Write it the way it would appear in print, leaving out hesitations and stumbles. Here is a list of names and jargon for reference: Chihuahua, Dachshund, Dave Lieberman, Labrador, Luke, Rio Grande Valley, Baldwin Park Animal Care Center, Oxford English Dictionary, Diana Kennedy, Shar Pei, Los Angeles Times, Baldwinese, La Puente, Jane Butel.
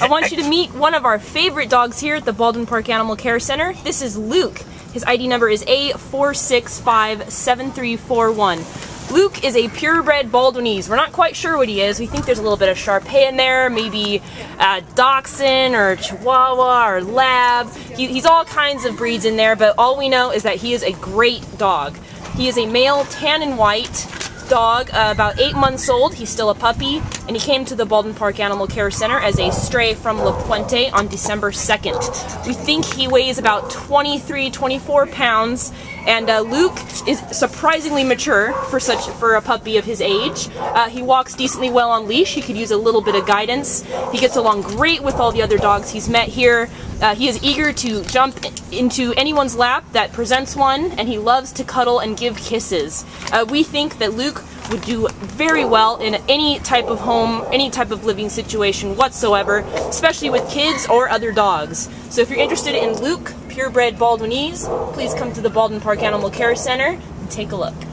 I want you to meet one of our favorite dogs here at the Baldwin Park Animal Care Center. This is Luke. His ID number is A4657341. Luke is a purebred Baldwinese. We're not quite sure what he is. We think there's a little bit of Shar Pei in there, maybe Dachshund or Chihuahua or Lab. He's all kinds of breeds in there, but all we know is that he is a great dog. He is a male tan and white dog, about 8 months old. He's still a puppy, and he came to the Baldwin Park Animal Care Center as a stray from La Puente on December 2nd. We think he weighs about 23, 24 pounds, and Luke is surprisingly mature for a puppy of his age. He walks decently well on leash. He could use a little bit of guidance. He gets along great with all the other dogs he's met here. He is eager to jump into anyone's lap that presents one, and he loves to cuddle and give kisses. We think that Luke would do very well in any type of home, any type of living situation whatsoever, especially with kids or other dogs. So if you're interested in Luke, purebred Baldwinese, please come to the Baldwin Park Animal Care Center and take a look.